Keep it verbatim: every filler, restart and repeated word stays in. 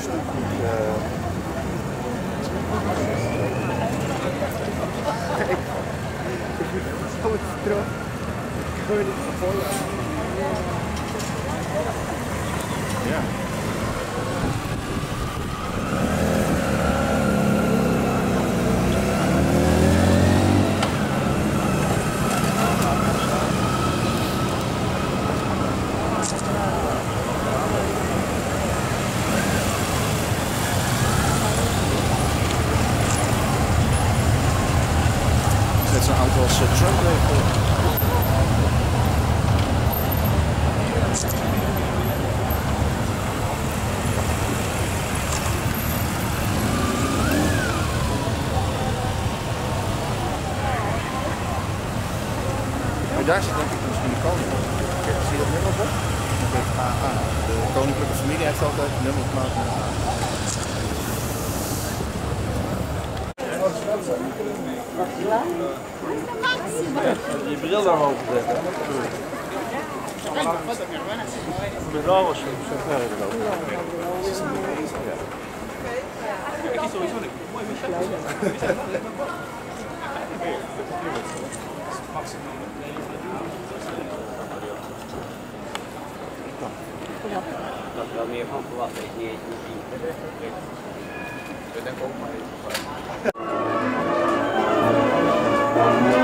Ja. Zo'n auto als Trump leeft. Maar daar zit denk ik misschien de koning op. Zie je dat nummer op? A A. De koninklijke familie heeft altijd een nummer gemaakt met A A. Je bril daar open zetten. Met alles zo verder lopen. Ik zie sowieso een mooi beetje. Dat is wel meer van verwacht. Ik denk ook maar even.